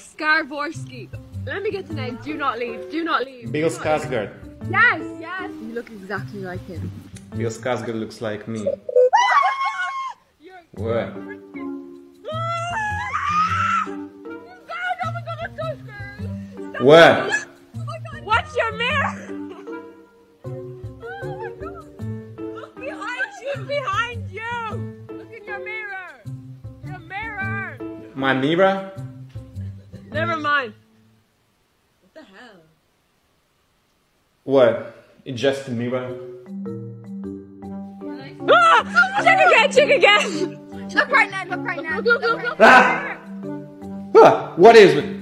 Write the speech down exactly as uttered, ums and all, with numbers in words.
Skarsgård. Let me get the name. Do not leave. Do not leave. Bill Skarsgård. Yes, yes. You look exactly like him. Bill Skarsgård looks like me. What? What? What's your mirror? Oh my God. Behind you, behind you. Look in your mirror. Your mirror. My mirror? Never mind. What the hell? What? It's just a mirror. Ah! Check again, check again. Look right now, look right now. Look, look, look, look. Ah! Ah! What is it?